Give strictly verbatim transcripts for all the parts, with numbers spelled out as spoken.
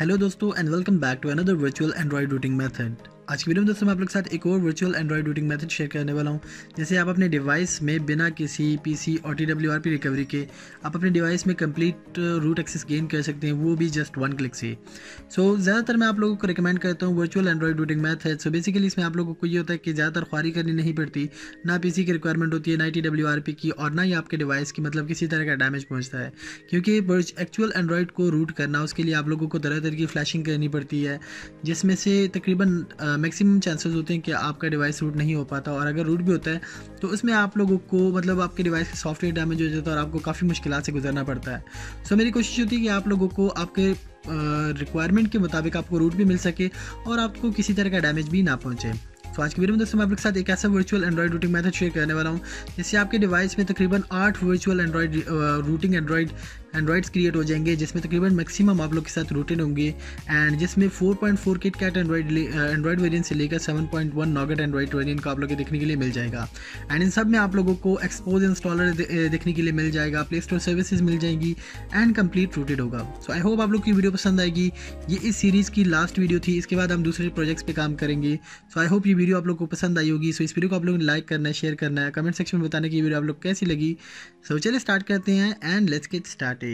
Hello दोस्तों and welcome back to another virtual Android rooting method. आज की video में दोस्तों मैं आप लोग के साथ एक और virtual Android rooting method share करने वाला हूं। जैसे आप अपने डिवाइस में बिना किसी पीसी और टीडब्ल्यूआरपी रिकवरी के आप अपने डिवाइस में कंप्लीट रूट एक्सेस गेन कर सकते हैं, वो भी जस्ट वन क्लिक से। सो so, ज़्यादातर मैं आप लोगों को रिकमेंड करता हूँ virtual Android rooting method. So basically इसमें आप लोगों को ये होता है कि ज़्यादातर ख्वारी करनी नहीं पड़ती, ना पीसी की रिक्वायरमेंट होती है, ना टीडब्ल्यूआरपी की, और ना ही आपके डिवाइस की मतलब किसी तरह का डैमेज पहुँचता है। क्योंकि एक्चुअल एंड्रॉइड को रूट करना, उसके लिए आप लोगों को तरह तरह की फ्लैशिंग करनी पड़ती है, जिसमें से तकरीबन मैक्सिमम चांसेस होते हैं कि आपका डिवाइस रूट नहीं हो पाता। और अगर रूट भी होता है तो उसमें आप लोगों को मतलब आपके डिवाइस का सॉफ्टवेयर डैमेज हो जाता है और आपको काफ़ी मुश्किल से गुजरना पड़ता है। सो so, मेरी कोशिश होती है कि आप लोगों को आपके रिक्वायरमेंट uh, के मुताबिक आपको रूट भी मिल सके और आपको किसी तरह का डैमेज भी ना पहुँचे। तो आज की वीडियो में दोस्तों मैं आपके साथ एक ऐसा virtual Android rooting method share करने वाला हूं, जिससे आपके डिवाइस में तकरीबन आठ virtual Android rooting Android Androids create हो जाएंगे, जिसमें तकरीबन मैक्सिमम आप लोग के साथ रूटेड होंगे एंड जिसमें four point four KitKat Android Android variant से लेकर seven point one Nougat Android variant को आप लोग देखने के लिए मिल जाएगा। एंड इन सब में आप लोगों को एक्सपोज इंस्टॉलर देखने के लिए मिल जाएगा, प्ले स्टोर सर्विसेज मिल जाएंगी एंड कंप्लीट रूटेड होगा। सो आई होप आप लोग की वीडियो पसंद आएगी। ये इस सीरीज़ की लास्ट वीडियो थी, इसके बाद हम दूसरे प्रोजेक्ट्स पर काम करेंगे। सो आई होप ये वीडियो आप लोग को पसंद आई होगी। सो इस वीडियो को आप लोग ने लाइक करना है, शेयर करना है, कमेंट सेक्शन में बताने की वीडियो आप लोग कैसी लगी। सो चलिए स्टार्ट करते हैं एंड लेट्स गेट स्टार्टेड।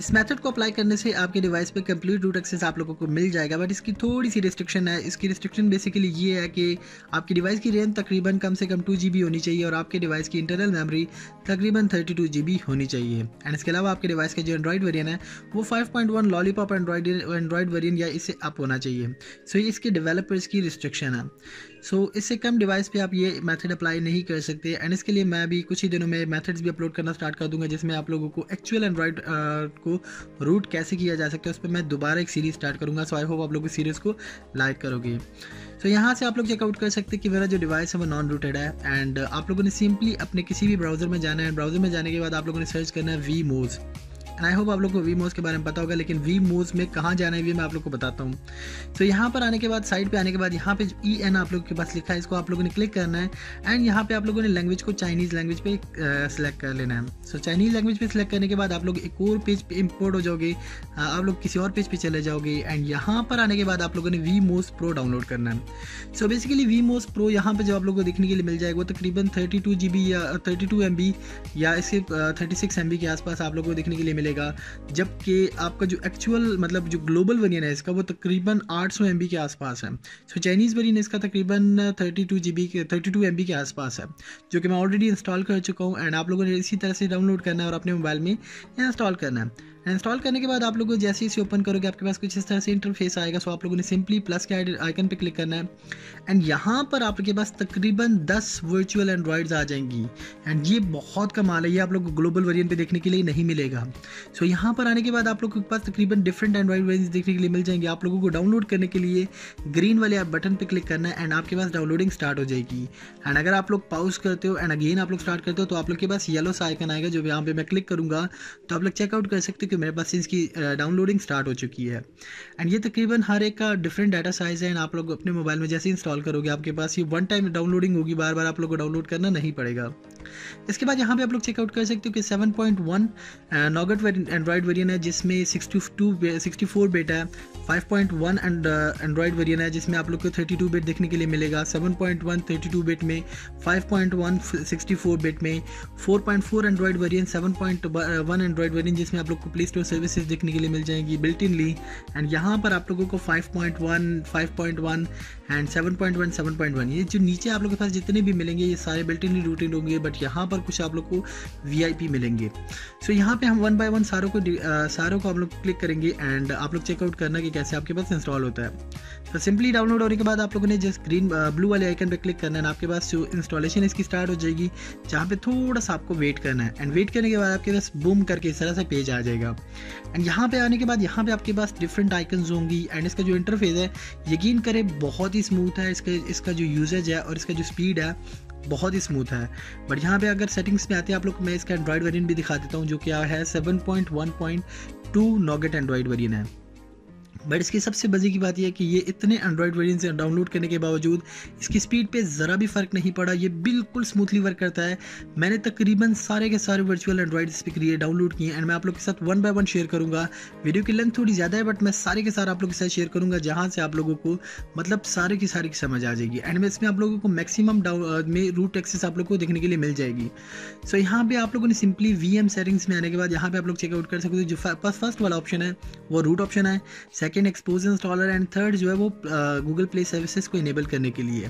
इस मेथड को अप्लाई करने से आपके डिवाइस पे कंप्लीट रूट एक्सेस आप लोगों को मिल जाएगा, बट इसकी थोड़ी सी रिस्ट्रिक्शन है। इसकी रिस्ट्रिक्शन बेसिकली ये है कि आपकी डिवाइस की रैम तकरीबन कम से कम टू जी बी होनी चाहिए और आपके डिवाइस की इंटरनल मेमोरी तकरीबन थर्टी टू जी बी होनी चाहिए। एंड इसके अलावा आपके डिवाइस का जो एंड्रॉइड वेरिएंट है वो five point one lollipop Android Android variant या इससे अप होना चाहिए। सो so, ये इसके डेवलपर्स की रिस्ट्रिक्शन है। सो so, इससे कम डिवाइस पे आप ये मेथड अप्लाई नहीं कर सकते। एंड इसके लिए मैं भी कुछ ही दिनों में मेथड्स भी अपलोड करना स्टार्ट कर दूंगा, जिसमें आप लोगों को एक्चुअल एंड्रॉइड को रूट कैसे किया जा सकता है उस पर मैं दोबारा एक सीरीज स्टार्ट करूंगा। सो आई होप आप लोग इस सीरीज़ को लाइक करोगे। सो so, यहाँ से आप लोग चेकआउट कर सकते हैं कि मेरा जो डिवाइस है वो नॉन रूटेड है। एंड आप लोगों ने सिंपली अपने किसी भी ब्राउज़र में जाना है। ब्राउज़र में जाने के बाद आप लोगों ने सर्च करना है वीमोस। एंड आई होप आप लोग को वीमोस के बारे में पता होगा, लेकिन वीमोस में कहाँ जाना है ये मैं आप लोग को बताता हूँ। तो यहाँ पर आने के बाद, साइड पे आने के बाद यहाँ पे ई एन आप लोग के पास लिखा है, इसको आप लोगों ने क्लिक करना है। एंड यहाँ पे आप लोगों ने लैंग्वेज को चाइनीज़ लैंग्वेज पे सिलेक्ट कर लेना है। सो चाइनीज़ लैंग्वेज पे सिलेक्ट करने के बाद आप लोग एक और पेज पे इम्पोर्ट हो जाओगे, आप लोग किसी और पेज पे चले जाओगे। एंड यहाँ पर आने के बाद आप लोगों ने वीमोस प्रो डाउनलोड करना है। सो बेसिकली वीमोस प्रो यहाँ पर जो आप लोग को देखने के लिए मिल जाएगा वो तकरीबन थर्टी टू जी बी या थर्टी टू एम बी या इसके थर्टी सिक्स एम बी के आसपास आप लोग को देखने के लिए मिलेगा, जबकि आपका जो एक्चुअल मतलब जो ग्लोबल वेरिएंट है इसका वो तकरीबन आठ सौ एमबी के आसपास है। सो चाइनीज़ वेरिएंट इसका तकरीबन थर्टी टू जीबी के थर्टी टू एमबी के आसपास है, जो कि मैं ऑलरेडी इंस्टॉल कर चुका हूँ। एंड आप लोगों ने इसी तरह से डाउनलोड करना है और अपने मोबाइल में इंस्टॉल करना है। इंस्टॉल करने के बाद आप लोगों जैसे इसे ओपन करोगे आपके पास कुछ इस तरह से इंटरफेस आएगा। सो आप लोगों ने सिंपली प्लस के आइकन पे क्लिक करना है एंड यहाँ पर आपके पास तकरीबन दस वर्चुअल एंड्रॉइड्स आ जाएंगी। एंड ये बहुत कमाल है, ये आप लोग को ग्लोबल वेरिएंट पे देखने के लिए नहीं मिलेगा। सो यहाँ पर आने के बाद आप लोग के पास तकरीबन डिफरेंट एंड्रॉइड वेरिएंट देखने के लिए मिल जाएंगे। आप लोगों को डाउनलोड करने के लिए ग्रीन वाले आप बटन पर क्लिक करना है एंड आपके पास डाउनलोडिंग स्टार्ट हो जाएगी। एंड अगर आप लोग पॉज करते हो एंड अगेन आप लोग स्टार्ट करते हो तो आप लोग के पास येलो सा आइकन आएगा, जो यहाँ पर मैं क्लिक करूँगा तो आप लोग चेकआउट कर सकते हो कि मेरे पास इसकी डाउनलोडिंग स्टार्ट हो चुकी है। एंड ये तकरीबन हर एक का डिफरेंट डाटा साइज़ है। एंड आप लोग अपने मोबाइल में जैसे इंस्टॉल करोगे आपके पास ये वन टाइम डाउनलोडिंग होगी, बार बार आप लोग को डाउनलोड करना नहीं पड़ेगा। इसके बाद यहाँ पे आप लोग चेकआउट कर सकते हो कि seven point one Nougat Android variant है, जिसमें sixty two sixty four bit है। Five point one Android variant है जिसमें आप लोग को थर्टी टू बिट देखने के लिए मिलेगा। Seven point one thirty two bit में, five point one sixty four bit में, four point four Android variant, seven point one Android variant जिसमें आप लोग को प्ले स्टोर सर्विसेज देखने के लिए मिल जाएंगी बिल्ट इनली। एंड यहाँ पर आप लोगों को five point one five point one and seven point one seven point one ये जो नीचे आप लोगों के पास जितने भी मिलेंगे ये सारे बिल्ट इनली रूटेड होंगे, बट यहाँ पर कुछ आप लोग को वीआईपी मिलेंगे। सो यहाँ पे हम वन बाय वन सारों को सारों को आप लोग क्लिक करेंगे एंड आप लोग चेकआउट करना कि कैसे आपके पास इंस्टॉल होता है। तो सिंपली डाउनलोड होने के बाद आप लोगों ने जस्ट ग्रीन ब्लू वाले आइकन पे क्लिक करना है, आपके पास जो इंस्टॉलेशन इसकी स्टार्ट हो जाएगी, जहाँ पे थोड़ा सा आपको वेट करना है। एंड वेट करने के बाद आपके पास बूम करके इस तरह से पेज आ जाएगा। एंड यहाँ पे आने के बाद यहाँ पे आपके पास डिफरेंट आइकन्स होंगी। एंड इसका जो इंटरफेस है यकीन करें बहुत ही स्मूथ है, इसके इसका जो यूजेज है और इसका जो स्पीड है बहुत ही स्मूथ है। बट यहाँ पे अगर सेटिंग्स में आते हैं आप लोग, मैं इसका एंड्रॉइड वेरिएंट भी दिखा देता हूँ, जो क्या है seven point one point two Nougat Android variant है। बट इसकी सबसे मजे की बात यह है कि ये इतने एंड्रॉयड वर्जन से डाउनलोड करने के बावजूद इसकी स्पीड पे ज़रा भी फ़र्क नहीं पड़ा, ये बिल्कुल स्मूथली वर्क करता है। मैंने तकरीबन सारे के सारे वर्चुअल एंड्रॉयड इस पर क्रिएट डाउनलोड किए एंड मैं आप लोग के साथ वन बाय वन शेयर करूँगा। वीडियो की लेंथ थोड़ी ज़्यादा है बट मैं सारे के सारे आप लोग के साथ शेयर करूँगा जहाँ से आप लोगों को मतलब सारे की सारी की समझ आ जाएगी एंड इसमें आप लोगों को मैक्सिमम डाउन में रूट एक्सेस आप लोग को देखने के लिए मिल जाएगी। सो यहाँ पर आप लोगों ने सिंपली वी एम सेटिंग्स में आने के बाद यहाँ पर आप लोग चेकआउट कर सकते हो। जो फर्स्ट वाला ऑप्शन है वो रूट ऑप्शन है, second Xposed installer and third जो है वो गूगल प्ले सर्विसेज को इनेबल करने के लिए।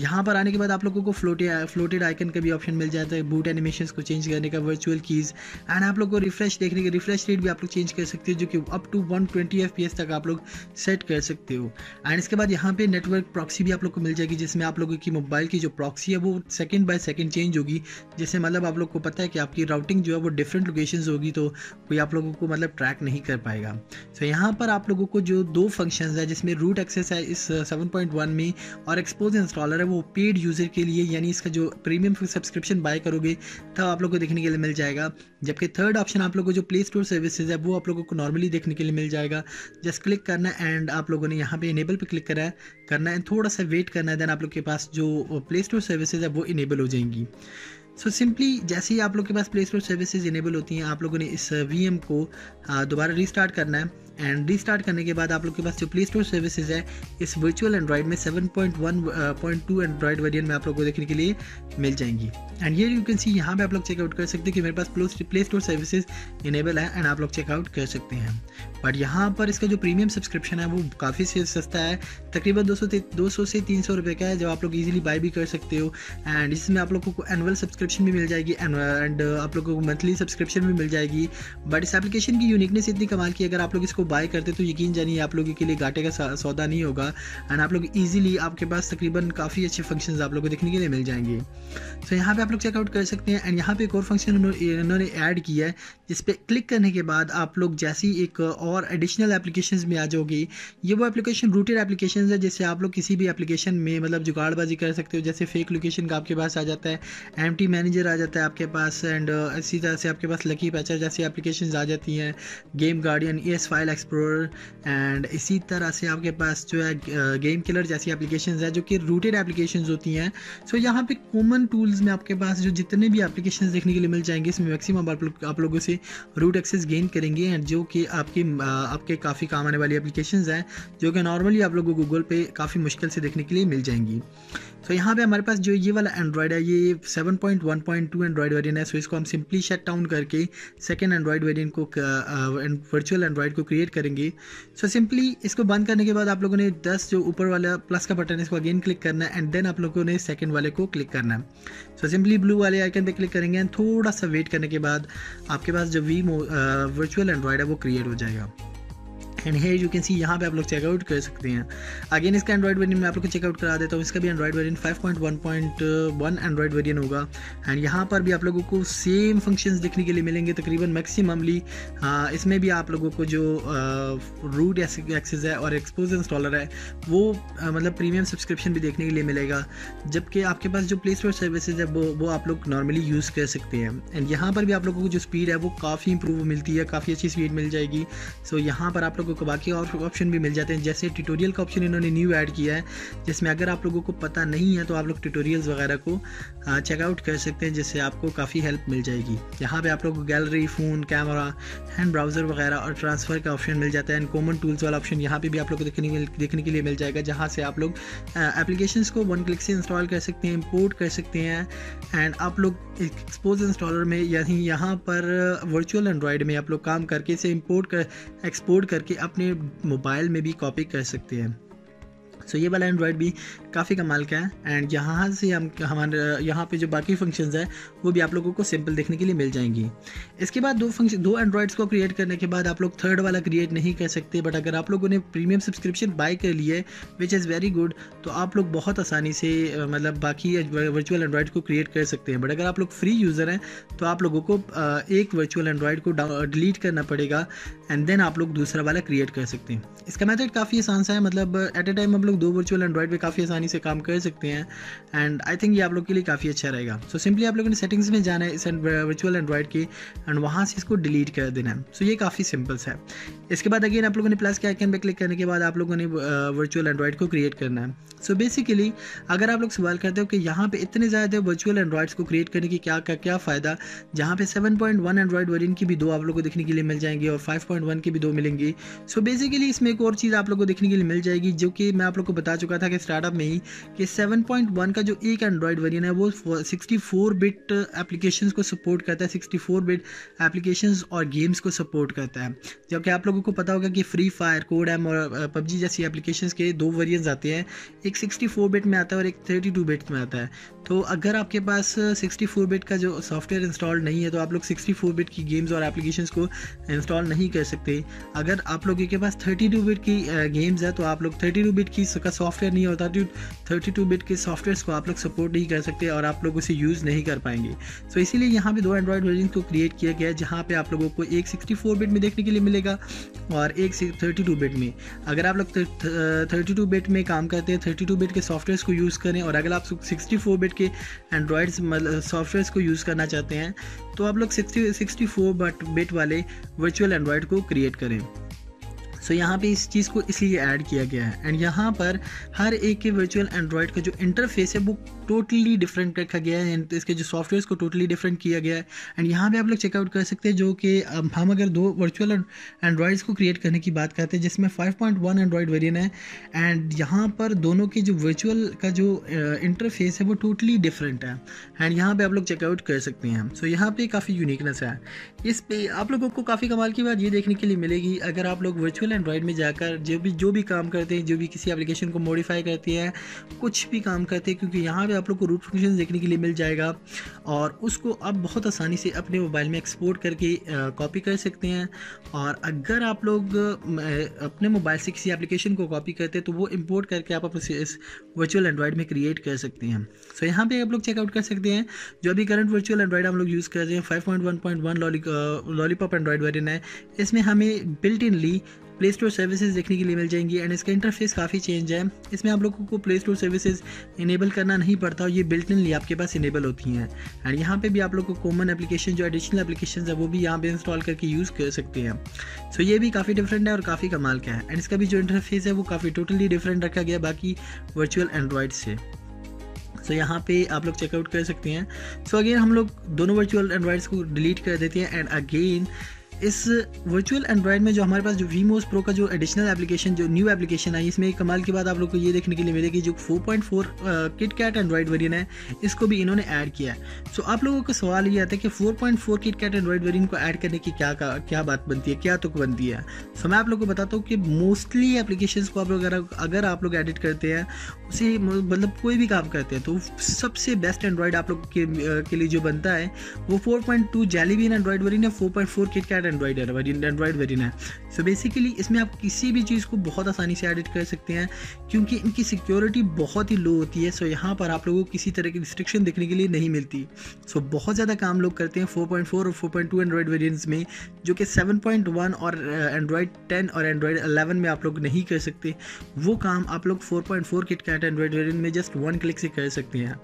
यहाँ पर आने के बाद आप लोगों को फ्लोटे फ्लोटेड आइकन का भी ऑप्शन मिल जाता है, बूट एनिमेशंस को चेंज करने का, वर्चुअल कीज़ एंड आप लोग को रिफ्रेश देखने के रिफ्रेश रेट भी आप लोग चेंज कर सकते हो जो कि up to one twenty F P S तक आप लोग सेट कर सकते हो। एंड इसके बाद यहाँ पे नेटवर्क प्रॉक्सी भी आप लोग को मिल जाएगी जिसमें आप लोगों की मोबाइल की जो प्रॉक्सी है वो सेकेंड बाय सेकेंड चेंज होगी, जिससे मतलब आप लोग को पता है कि आपकी राउटिंग जो है वो डिफरेंट लोकेशन होगी तो कोई आप लोगों को मतलब ट्रैक नहीं कर पाएगा। सो यहाँ पर आप लोगों को जो दो फंक्शंस है जिसमें रूट एक्सेस है इस सेवन पॉइंट वन में और एक्सपोज इंस्टॉलर है वो पेड यूज़र के लिए, यानी इसका जो प्रीमियम सब्सक्रिप्शन बाय करोगे तब आप लोगों को देखने के लिए मिल जाएगा। जबकि थर्ड ऑप्शन आप लोगों को जो प्ले स्टोर सर्विसेज है वो आप लोगों को नॉर्मली देखने के लिए मिल जाएगा। जस्ट क्लिक करना एंड आप लोगों ने यहाँ पे इनेबल पे क्लिक करा करना है, थोड़ा सा वेट करना है, देन आप लोग के पास जो प्ले स्टोर सर्विसेज है वो इनेबल हो जाएंगी। सो so सिंपली जैसे ही आप लोग के पास प्ले स्टोर सर्विसेज इनेबल होती हैं आप लोगों ने इस वीएम को दोबारा रीस्टार्ट करना है एंड रीस्टार्ट करने के बाद आप लोग के पास जो प्ले स्टोर सर्विसेज है इस वर्चुअल एंड्रॉयड में seven point one point two Android version में आप लोगों को देखने के लिए मिल जाएंगी। एंड ये यू कैन सी यहाँ पे आप लोग चेकआउट कर सकते हैं कि मेरे पास प्ले स्टोर सर्विसेज इनेबल है एंड आप लोग चेकआउट कर सकते हैं। बट यहाँ पर इसका जो प्रीमियम सब्सक्रिप्शन है वो काफ़ी सस्ता है, तकरीबन दो सौ दो सौ से तीन सौ रुपये का है, जब आप लोग ईजिली बाय भी कर सकते हो एंड इसमें आप लोगों को एनुअल सब्सक्रिप्शन भी मिल जाएगी एंड आप लोगों को मंथली सब्सक्रिप्शन भी मिल जाएगी। बट इस एप्लीकेशन की यूनिकनेस इतनी कमाल की, अगर आप लोग इसको बाय करते तो यकीन जानिए आप लोगों के लिए घाटे का सौदा नहीं होगा एंड आप लोग ईजिली आपके पास तकरीबन काफ़ी अच्छे फंक्शंस आप लोगों को देखने के लिए मिल जाएंगे। सो so, यहाँ पे आप लोग चेकआउट कर सकते हैं एंड यहाँ पे एक और फंक्शन इन्होंने ऐड किया है जिस पे क्लिक करने के बाद आप लोग जैसी एक और एडिशनल एप्लीकेशंस में आ जाओगी। ये वो एप्लीकेशन रूटेड एप्लीकेशंस है जिससे आप लोग किसी भी एप्लीकेशन में मतलब जुगाड़बाजी कर सकते हो, जैसे फेक लोकेशन का आपके पास आ जाता है, एम्प्टी मैनेजर आ जाता है आपके पास एंड इसी तरह से आपके पास लकी पैचर जैसी एप्लीकेशंस आ जाती हैं, Game Guardian, ES file explorer and इसी तरह से आपके पास जो है गेम किलर जैसी एप्लीकेशंस है जो कि रूटेड एप्लीकेशंस होती हैं। सो यहाँ पे कॉमन टूल्स में आपके पास जो जितने भी एप्लीकेशंस देखने के लिए मिल जाएंगे इसमें मैक्सिमम आप लोग आप लोगों से रूट एक्सेस गेन करेंगे एंड जो कि आपके आपके काफ़ी काम आने वाली एप्लीकेशंस हैं जो कि नॉर्मली आप लोगों को गूगल पे काफ़ी मुश्किल से देखने के लिए मिल जाएंगी। तो so, यहाँ पे हमारे पास जो ये वाला एंड्रॉयड है ये seven point one point two Android version है। सो so, इसको हम सिंपली शट डाउन करके सेकेंड एंड्रॉयड वर्जन को वर्चुअल uh, एंड्रॉयड को क्रिएट करेंगे। सो so, सिंपली इसको बंद करने के बाद आप लोगों ने दस जो ऊपर वाला प्लस का बटन है इसको अगेन क्लिक करना है एंड देन आप लोगों ने सेकेंड वाले को क्लिक करना है। सो so, सिंपली ब्लू वाले आइकन पर क्लिक करेंगे एंड थोड़ा सा वेट करने के बाद आपके पास जो वी वर्चुअल एंड्रॉयड है वो क्रिएट हो जाएगा and here you can see यहाँ पे आप लोग चेकआउट कर सकते हैं। अगेन इसका एंड्रॉयड वर्जन मैं आप लोग को चेकआउट करा देता हूँ, इसका भी Android version five point one point one Android version होगा एंड यहाँ पर भी आप लोगों को सेम फंक्शंस देखने के लिए मिलेंगे तकरीबन मैक्सिममली। इसमें भी आप लोगों को जो रूट एक्सेस है और एक्सपोज इंस्टॉलर है वो आ, मतलब प्रीमियम सब्सक्रिप्शन भी देखने के लिए मिलेगा, जबकि आपके पास जो प्ले स्टोर सर्विसेज है वो वो आप लोग नॉर्मली यूज़ कर सकते हैं एंड यहाँ पर भी आप लोगों को जो स्पीड है वो काफ़ी इंप्रूव मिलती है, काफ़ी अच्छी स्पीड मिल जाएगी। सो यहाँ पर आप लोगों को बाकी और ऑप्शन भी मिल जाते हैं, जैसे ट्यूटोरियल का ऑप्शन इन्होंने न्यू ऐड किया है जिसमें अगर आप लोगों को पता नहीं है तो आप लोग ट्यूटोरियल्स वगैरह को चेकआउट कर सकते हैं जिससे आपको काफ़ी हेल्प मिल जाएगी। यहाँ पे आप लोगों को gallery, phone, camera, hand browser वगैरह और ट्रांसफ़र का ऑप्शन मिल जाता है एंड कॉमन टूल्स वाला ऑप्शन यहाँ पर भी आप लोग को देखने देखने के लिए मिल जाएगा, जहाँ से आप लोग एप्लीकेशंस को वन क्लिक से इंस्टॉल कर सकते हैं, इम्पोर्ट कर सकते हैं एंड आप लोग एक्सपोज इंस्टॉलर में यहीं यहाँ पर वर्चुअल एंड्रॉयड में आप लोग काम करके इसे इम्पोर्ट कर एक्सपोर्ट करके अपने मोबाइल में भी कॉपी कर सकते हैं। सो so, ये वाला एंड्रॉयड भी काफ़ी कमाल का है एंड यहाँ से हम हमारे यहाँ पे जो बाकी फंक्शंस है वो भी आप लोगों को सिंपल देखने के लिए मिल जाएंगी। इसके बाद दो फंक्शन दो एंड्रॉयड्स को क्रिएट करने के बाद आप लोग थर्ड वाला क्रिएट नहीं कर सकते, बट अगर आप लोगों ने प्रीमियम सब्सक्रिप्शन बाय कर लिए विच इज़ वेरी गुड तो आप लोग बहुत आसानी से मतलब बाकी वर्चुअल एंड्रॉयड को क्रिएट कर सकते हैं। बट अगर आप लोग फ्री यूज़र हैं तो आप लोगों को एक वर्चुअल एंड्रॉयड को डिलीट करना पड़ेगा एंड देन आप लोग दूसरा वाला क्रिएट कर सकते हैं। इसका मैथड काफ़ी आसान सा है, मतलब एट ए टाइम हम लोग लोग दो वर्चुअल एंड्रॉइड पे काफ़ी आसानी से काम कर सकते हैं एंड आई थिंक ये आप लोग के लिए काफ़ी अच्छा रहेगा। सो सिंपली आप लोगों ने सेटिंग्स में जाना है इस वर्चुअल एंड्रॉइड की एंड वहाँ से इसको डिलीट कर देना है। सो ये काफ़ी सिंपल है। इसके बाद अगेन आप लोगों ने प्लस के आइकन पर क्लिक करने के बाद आप लोगों ने वर्चुअल एंड्रॉइड को क्रिएट करना है। सो बेसिकली अगर आप लोग सवाल करते हो कि यहाँ पे इतने ज़्यादा वर्चुअल एंड्रॉइड्स को क्रिएट करने की क्या का क्या फ़ायदा, जहाँ पे seven point one Android version की भी दो आप लोगों को देखने के लिए मिल जाएंगी और फाइव पॉइंट वन की भी दो मिलेंगी। सो बेसिकली इसमें एक और चीज़ आप लोगों को देखने के लिए मिल जाएगी जो कि मैं आप लोग को बता चुका था कि स्टार्टअप में ही कि सेवन पॉइंट वन का जो एक एंड्रॉइड वर्जन है वो सिक्सटी फोर बिट एप्लीकेशंस को सपोर्ट करता है, सिक्सटी फोर बिट एप्लीकेशंस और गेम्स को सपोर्ट करता है। जबकि आप लोगों को पता होगा कि फ्री फायर, कोड एम और पबजी जैसी एप्लीकेशंस के दो वर्जन आते हैं, एक सिक्सटी फोर बिट में आता है और एक थर्टी टू बिट में आता है। तो अगर आपके पास सिक्सटी फोर बिट का जो सॉफ्टवेयर इंस्टॉल नहीं है तो आप लोग सिक्सटी फोर बिट की गेम्स और एप्लीकेशंस को इंस्टॉल नहीं कर सकते। अगर आप लोगों के पास थर्टी टू बिट की गेम्स है तो आप लोग थर्टी टू बिट की का सॉफ्टवेयर नहीं होता, थर्टी टू बिट के सॉफ्टवेयर्स को आप लोग सपोर्ट नहीं कर सकते और आप लोग उसे यूज़ नहीं कर पाएंगे। सो इसीलिए यहाँ पे दो एंड्रॉइड वर्जन को क्रिएट किया गया है जहाँ पे आप लोगों को एक सिक्सटी फोर बिट में देखने के लिए मिलेगा और एक थर्टी टू बिट में। अगर आप लोग थर्टी टू बिट में काम करते हैं, थर्टी टू बिट के सॉफ्टवेयर्स को यूज़ करें और अगर आप सिक्सटी फोर बिट के एंड्रॉइड्स मतलब सॉफ्टवेयर्स को यूज़ करना चाहते हैं तो आप लोग सिक्सटी फोर बिट वाले वर्चुअल एंड्रॉइड को क्रिएट करें। सो so, यहाँ पे इस चीज़ को इसलिए ऐड किया गया है एंड यहाँ पर हर एक के वर्चुअल एंड्रॉइड का जो इंटरफेस है वो टोटली डिफरेंट रखा गया है एंड इसके जो सॉफ्टवेयर्स को टोटली डिफरेंट किया गया है। एंड यहाँ पे आप लोग चेकआउट कर सकते हैं जो कि हम अगर दो वर्चुअल एंड्रॉइड्स को क्रिएट करने की बात करते हैं जिसमें five point one Android version है एंड यहाँ पर दोनों के जो वर्चुअल का जो इंटरफेस है वो टोटली डिफरेंट है एंड यहाँ पर आप लोग चेकआउट कर सकते हैं। सो so, यहाँ पर काफ़ी यूनिकनेस है। इस पर आप लोगों को काफ़ी कमाल की बात ये देखने के लिए मिलेगी अगर आप लोग वर्चुअल एंड्रॉइड में जाकर जो भी जो भी काम करते हैं, जो भी किसी एप्लीकेशन को मॉडिफाई करते हैं, कुछ भी काम करते हैं, क्योंकि यहाँ पे आप लोग को रूट फंक्शन देखने के लिए मिल जाएगा और उसको आप बहुत आसानी से अपने मोबाइल में एक्सपोर्ट करके कॉपी कर सकते हैं। और अगर आप लोग अपने मोबाइल से किसी एप्लीकेशन को कॉपी करते हैं तो वो इम्पोर्ट करके आप अपने इस वर्चुअल एंड्रॉइड में क्रिएट कर सकते हैं। सो यहाँ पर आप लोग चेकआउट कर सकते हैं जो भी करंट वर्चुअल एंड्रॉइड हम लोग यूज़ कर रहे हैं five point one point one lollipop Android version है, इसमें हमें built inly play store services देखने के लिए मिल जाएंगी एंड इसका इंटरफेस काफ़ी चेंज है। इसमें आप लोगों को प्ले स्टोर सर्विसेज इनेबल करना नहीं पड़ता, ये बिल्ट इनली आपके पास इनेबल होती हैं एंड यहाँ पे भी आप लोगों को कॉमन एप्लीकेशन जो एडिशनल एप्लीकेशन है वो भी यहाँ पे इंस्टॉल करके यूज़ कर सकते हैं। सो ये भी काफ़ी डिफरेंट है और काफ़ी कमाल का है एंड इसका भी जो इंटरफेस है वो काफ़ी टोटली डिफरेंट रखा गया बाकी वर्चुअल एंड्रॉइड से। सो so, यहाँ पे आप लोग चेकआउट कर सकते हैं। सो so, अगेन हम लोग दोनों वर्चुअल एंड्रॉइड्स को डिलीट कर देते हैं एंड अगेन इस वर्चुअल एंड्रॉइड में जो हमारे पास जो वीमोस प्रो का जो एडिशनल एप्लीकेशन जो न्यू एप्लीकेशन आई इसमें एक कमाल की बात आप लोग को ये देखने के लिए मिलेगी जो four point four KitKat Android version है इसको भी इन्होंने ऐड किया है। सो so, आप लोगों का सवाल ये आता है कि four point four KitKat Android version को ऐड करने की क्या क्या बात बनती है, क्या तुक बनती है। सो so, मैं आप लोग को बताता हूँ कि मोस्टली एप्लीकेशन को आप लोग अगर, अगर आप लोग एडिट करते हैं उसे मतलब कोई भी काम करते हैं तो सबसे बेस्ट एंड्रॉइड आप लोग के, के लिए जो बनता है वो four point two Jelly Bean Android version है, four point four KitKat Android Android version है। सो बेसिकली इसमें आप किसी भी चीज़ को बहुत आसानी से एडिट कर सकते हैं क्योंकि इनकी सिक्योरिटी बहुत ही लो होती है। सो so, यहाँ पर आप लोगों को किसी तरह की रिस्ट्रिक्शन देखने के लिए नहीं मिलती। सो so, बहुत ज़्यादा काम लोग करते हैं फोर पॉइंट फोर और four point two Android version में जो कि सेवन पॉइंट वन और एंड्रॉइड टेन और एंड्रॉइड इलेवन में आप लोग नहीं कर सकते। वो काम आप लोग four point four KitKat Android version में जस्ट वन क्लिक से कर सकते हैं।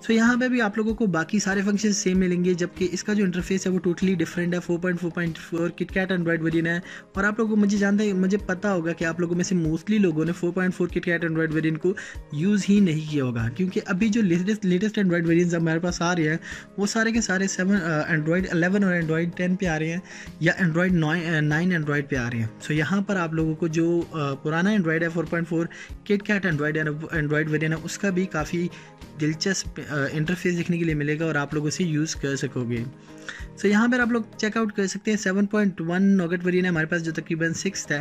सो so, यहाँ पे भी आप लोगों को बाकी सारे फंक्शन सेम मिलेंगे जबकि इसका जो इंटरफेस है वो टोटली डिफरेंट है। Four point four point four KitKat Android version है और आप लोगों को मुझे जानता है मुझे पता होगा कि आप लोगों में से मोस्टली लोगों ने four point four KitKat Android version को यूज़ ही नहीं किया होगा क्योंकि अभी जो लेटेस्ट लेटेस्ट एंड्रॉइड वर्जन हमारे पास आ रहे हैं वो सारे के सारे सेवन एंड्रॉइड इलेवन और एंड्रॉइड टेन पे आ रहे हैं या एंड्रॉइड नाइन एंड्रॉइड पे आ रहे हैं। सो यहाँ पर आप लोगों को जो पुराना एंड्रॉइड है four point four KitKat Android Android version है उसका भी काफ़ी दिलचस्प इंटरफेस देखने के लिए मिलेगा और आप लोग उसे यूज़ कर सकोगे। सो so, यहाँ पर आप लोग चेकआउट कर सकते हैं seven point one nougat version है हमारे पास जो तकरीबन सिक्स्थ है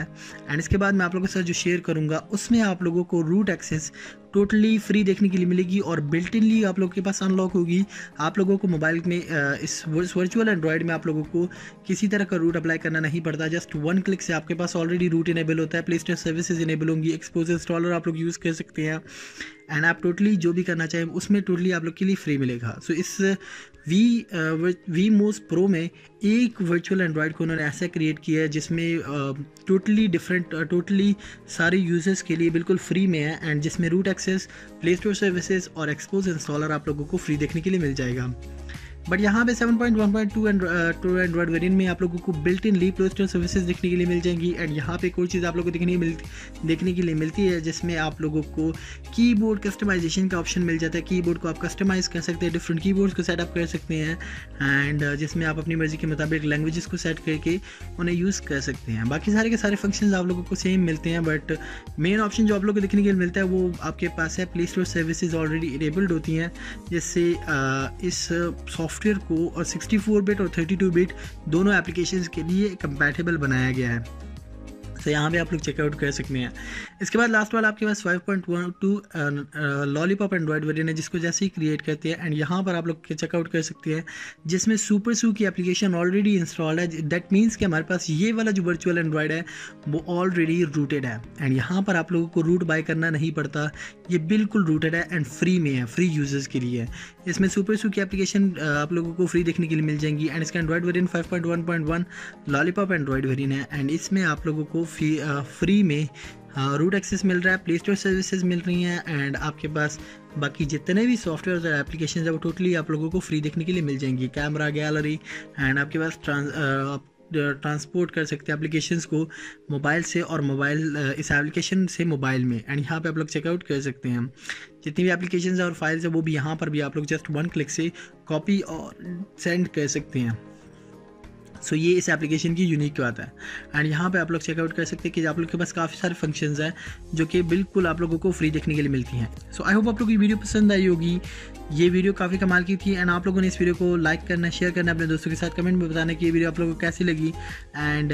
एंड इसके बाद मैं आप लोगों के साथ जो शेयर करूँगा उसमें आप लोगों को रूट एक्सेस टोटली फ्री देखने के लिए मिलेगी और बिल्टिनली आप लोग के पास अनलॉक होगी। आप लोगों को मोबाइल में इस वर्चुअल एंड्रॉयड में आप लोगों को किसी तरह का रूट अप्लाई करना नहीं पड़ता, जस्ट वन क्लिक से आपके पास ऑलरेडी रूट इनेबल होता है। प्ले स्टोर सर्विसेज इनेबल होंगी, एक्सपोज इंस्टॉलर आप लोग यूज़ कर सकते हैं एंड आप टोटली जो भी करना चाहें उसमें टोटली आप लोग के लिए फ्री मिलेगा। सो so, इस वी वीमोस प्रो में एक वर्चुअल एंड्रॉयड को उन्होंने ऐसा क्रिएट किया है जिसमें टोटली डिफरेंट टोटली सारे यूजर्स के लिए बिल्कुल फ्री में है एंड जिसमें root access, play store services और एक्सपोज इंस्टॉलर आप लोगों को फ्री देखने के लिए मिल जाएगा। बट यहाँ पे seven point one point two Android variant में आप लोगों को built inly play store services देखने के लिए मिल जाएंगी एंड यहाँ पे कोई चीज़ आप लोगों को देखने मिलती देखने के लिए मिलती है जिसमें आप लोगों को कीबोर्ड कस्टमाइजेशन का ऑप्शन मिल जाता है। कीबोर्ड को आप कस्टमाइज कर सकते हैं, डिफरेंट कीबोर्ड्स को सेटअप कर सकते हैं एंड जिसमें आप अपनी मर्जी के मुताबिक लैंग्वेजेस को सेट करके उन्हें यूज़ कर सकते हैं। बाकी सारे के सारे फंक्शंस आप लोगों को सेम मिलते हैं, बट मेन ऑप्शन जो आप लोगों को देखने के लिए मिलता है वो आपके पास है play store services already enabled होती हैं, जिससे इस सॉफ्ट सॉफ्टवेयर को और सिक्स्टी फोर बिट और थर्टी टू बिट दोनों एप्लीकेशंस के लिए कंपैटिबल बनाया गया है। तो यहाँ पे आप लोग चेकआउट कर सकते हैं। इसके बाद लास्ट वाला आपके पास five point one two lollipop Android version है, जिसको जैसे ही क्रिएट करते हैं एंड यहाँ पर आप लोग चेकआउट कर सकते हैं, जिसमें सुपर सू की एप्लीकेशन ऑलरेडी इंस्टॉल है। दैट मीन्स कि हमारे पास ये वाला जो वर्चुअल एंड्रॉयड है वो ऑलरेडी रूटेड है एंड यहाँ पर आप लोगों को रूट बाय करना नहीं पड़ता, ये बिल्कुल रूटेड है एंड फ्री में है, फ्री यूजर्स के लिए। इसमें सुपर सू की एप्लीकेशन आप लोगों को फ्री देखने के लिए मिल जाएंगी एंड इसका Android version five point one point one lollipop Android version है एंड इसमें आप लोगों को फ्री फ्री में रूट एक्सेस मिल रहा है, प्ले स्टोर सर्विसेज मिल रही हैं एंड आपके पास बाकी जितने भी सॉफ्टवेयर और एप्लीकेशन है वो टोटली आप लोगों को फ्री देखने के लिए मिल जाएंगी। कैमरा, गैलरी एंड आपके पास ट्रांसपोर्ट कर सकते हैं एप्लीकेशंस को मोबाइल से और मोबाइल इस एप्लीकेशन से मोबाइल में एंड यहाँ पे आप लोग चेकआउट कर सकते हैं। जितनी भी एप्लीकेशंस और फाइल्स है वो भी यहाँ पर भी आप लोग जस्ट वन क्लिक से कॉपी और सेंड कर सकते हैं। सो so, ये इस एप्लीकेशन की यूनिक बात है एंड यहाँ पे आप लोग चेकआउट कर सकते हैं कि आप लोग के पास काफ़ी सारे फंक्शंस हैं जो कि बिल्कुल आप लोगों को फ्री देखने के लिए मिलती हैं। सो आई होप आप लोगों को ये वीडियो पसंद आई होगी, ये वीडियो काफ़ी कमाल की थी एंड आप लोगों ने इस वीडियो को लाइक करना, शेयर करना, अपने दोस्तों के साथ कमेंट में बताना कि ये वीडियो आप लोगों को कैसी लगी एंड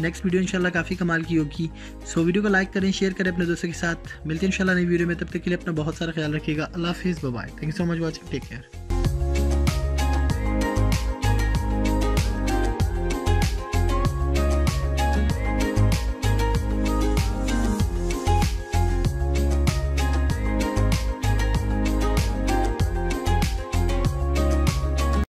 नेक्स्ट वीडियो इंशाल्लाह काफ़ी कमाल की होगी। सो so, वीडियो को लाइक करें, शेयर करें अपने दोस्तों के साथ। मिलते हैं इंशाल्लाह नई वीडियो में, तब तक के लिए अपना बहुत सारा ख्याल रखिएगा। अल्लाह हाफिज़, bye bye, thank you so much watching, take care.